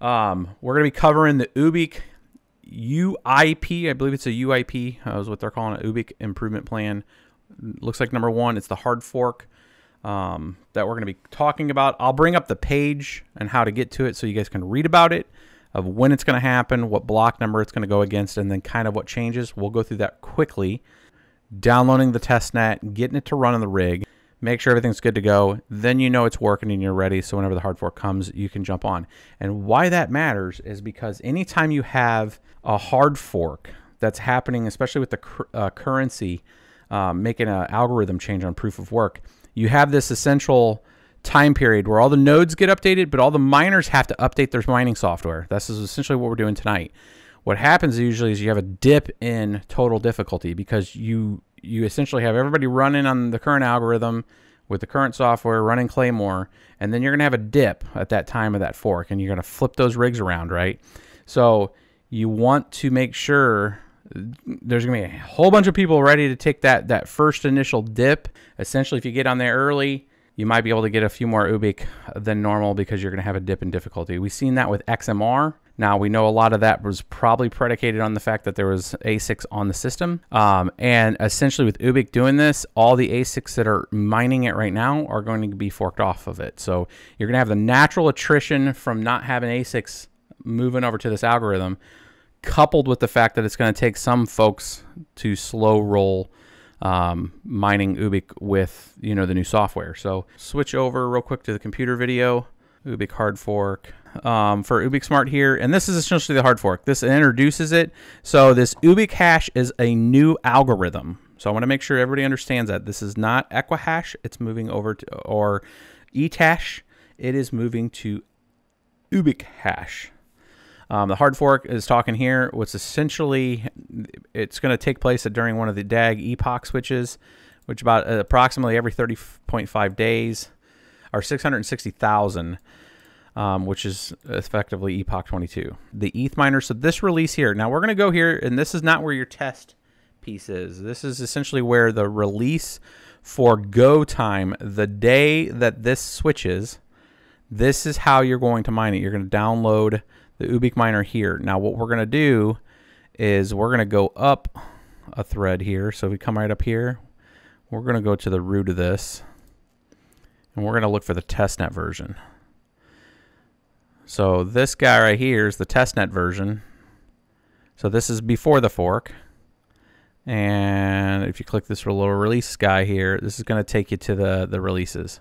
We're going to be covering the Ubiq UIP. I believe it's a UIP. Is what they're calling it, Ubiq Improvement Plan. Looks like number one. It's the hard fork that we're going to be talking about. I'll bring up the page and how to get to it so you guys can read about it, of when it's going to happen, what block number it's going to go against, and then kind of what changes. We'll go through that quickly. Downloading the testnet, getting it to run on the rig, make sure everything's good to go. Then you know it's working and you're ready, so whenever the hard fork comes, you can jump on. And why that matters is because anytime you have a hard fork that's happening, especially with the currency, making an algorithm change on proof of work, you have this essential time period where all the nodes get updated, but all the miners have to update their mining software. This is essentially what we're doing tonight. What happens usually is you have a dip in total difficulty because you essentially have everybody running on the current algorithm with the current software, running Claymore, and then you're going to have a dip at that time of that fork, and you're going to flip those rigs around, right? So you want to make sure there's going to be a whole bunch of people ready to take that first initial dip. Essentially, if you get on there early, you might be able to get a few more Ubiq than normal because you're going to have a dip in difficulty. We've seen that with XMR. Now, we know a lot of that was probably predicated on the fact that there was ASICs on the system. And essentially with Ubiq doing this, all the ASICs that are mining it right now are going to be forked off of it. So you're going to have the natural attrition from not having ASICs moving over to this algorithm, coupled with the fact that it's going to take some folks to slow roll mining Ubiq with, you know, the new software. So switch over real quick to the computer video, Ubiq hard fork, for Ubiq Smart here. And this is essentially the hard fork. This introduces it. So this Ubiq hash is a new algorithm. So I want to make sure everybody understands that this is not Equihash. It's moving over to, or ethash. It is moving to Ubiq hash. The hard fork is talking here. What's essentially, it's going to take place during one of the DAG epoch switches, which about approximately every 30.5 days, or 660,000, which is effectively epoch 22. The ETH miner. So this release here. Now we're going to go here, and this is not where your test piece is. This is essentially where the release for go time, the day that this switches. This is how you're going to mine it. You're going to download the Ubiq miner here. Now what we're going to do is we're going to go up a thread here. So we come right up here. We're going to go to the root of this, and we're going to look for the testnet version. So this guy right here is the testnet version. So this is before the fork. And if you click this little release guy here, this is going to take you to the releases.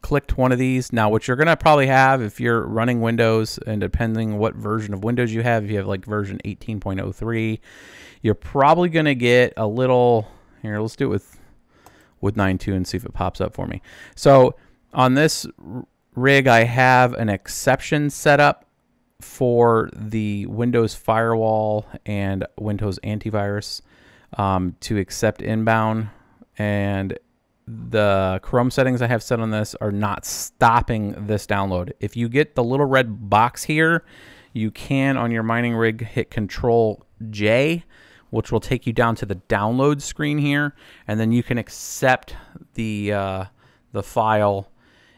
Clicked one of these. Now what you're going to probably have, if you're running Windows, and depending what version of Windows you have, if you have like version 18.03, you're probably going to get a little, here, let's do it with 9.2 and see if it pops up for me. So on this rig, I have an exception set up for the Windows firewall and Windows antivirus to accept inbound, and the Chrome settings I have set on this are not stopping this download. If you get the little red box here, you can on your mining rig hit Control J, which will take you down to the download screen here, and then you can accept the file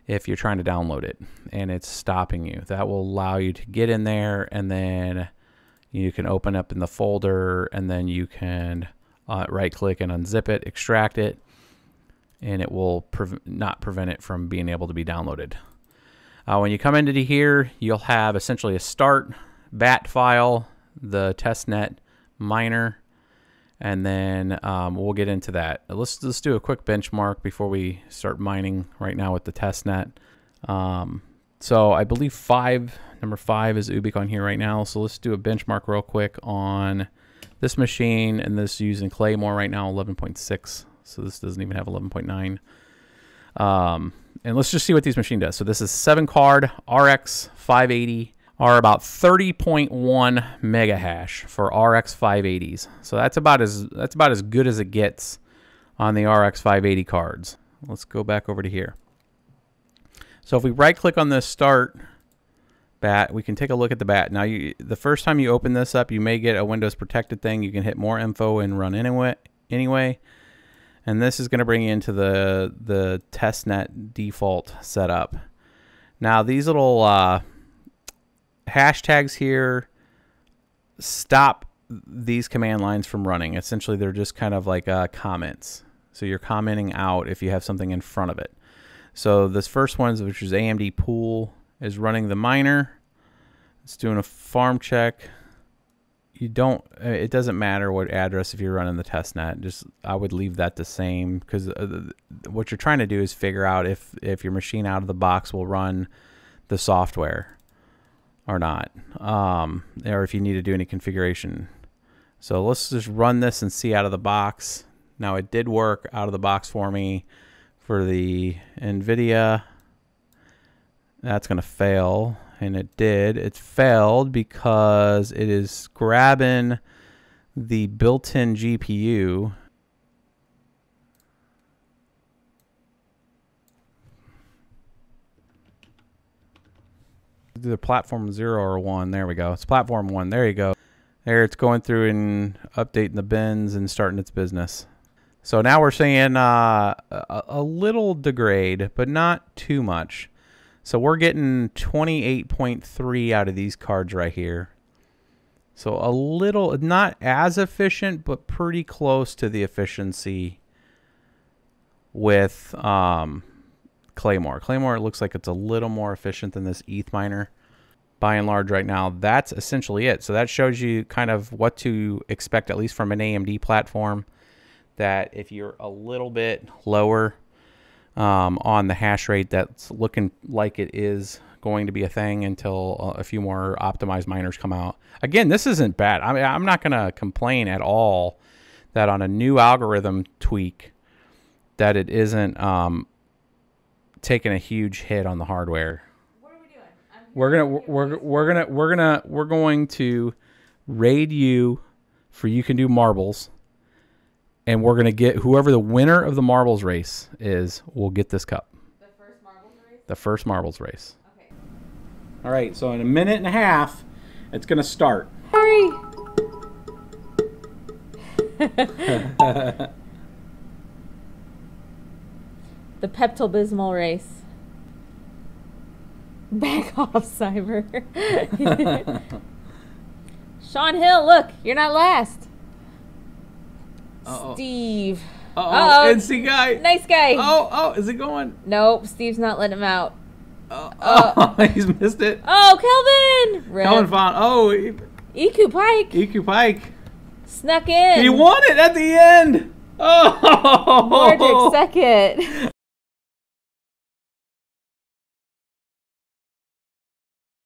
if you're trying to download it and it's stopping you. That will allow you to get in there, and then you can open up in the folder, and then you can right-click and unzip it, extract it, and it will not prevent it from being able to be downloaded. When you come into here, you'll have essentially a start, bat file, the testnet miner, and then we'll get into that. Let's do a quick benchmark before we start mining right now with the testnet. So I believe number five is Ubiq on here right now. So let's do a benchmark real quick on this machine, and this using Claymore right now, 11.6. So this doesn't even have 11.9. And let's just see what this machine does. So this is 7-card RX 580, are about 30.1 mega hash for RX 580s. So that's about as good as it gets on the RX 580 cards. Let's go back over to here. So if we right click on this start bat, we can take a look at the bat. Now the first time you open this up, you may get a Windows protected thing. You can hit more info and run anyway. And this is going to bring you into the testnet default setup. Now these little hashtags here stop these command lines from running. Essentially, they're just kind of like comments. So you're commenting out if you have something in front of it. So this first one, which is AMD pool, is running the miner. It's doing a farm check. You don't, it doesn't matter what address if you're running the testnet. Just, I would leave that the same, because what you're trying to do is figure out if your machine out of the box will run the software or not, or if you need to do any configuration. So let's just run this and see out of the box. Now it did work out of the box for me for the NVIDIA. That's going to fail. And it did. It failed because it is grabbing the built-in GPU. The platform 0 or 1. There we go. It's platform 1. There you go. There, it's going through and updating the bins and starting its business. So now we're seeing a little degrade, but not too much. So we're getting 28.3 out of these cards right here. So a little, not as efficient, but pretty close to the efficiency with Claymore. Claymore, it looks like it's a little more efficient than this ETH miner. By and large right now, that's essentially it. So that shows you kind of what to expect, at least from an AMD platform, that if you're a little bit lower on the hash rate, that's looking like it is going to be a thing until a few more optimized miners come out. Again, this isn't bad. I mean, I'm not going to complain at all that on a new algorithm tweak that it isn't taking a huge hit on the hardware. What are we doing? We're going to raid you for you can do marbles. And we're going to get whoever the winner of the marbles race is, will get this cup. The first marbles race? The first marbles race. Okay. All right, so in a minute and a half, it's going to start. Hurry! The Pepto-Bismol race. Back off, Cyber. Sean Hill, look, you're not last. Uh-oh. Steve. Uh-oh. NC guy. Nice guy. Oh, is it going? Nope. Steve's not letting him out. Oh, he's missed it. Oh, Kelvin. Rip. Kelvin found. Oh, EQ Pike. EQ Pike. Snuck in. He won it at the end. Oh. Mordrick second.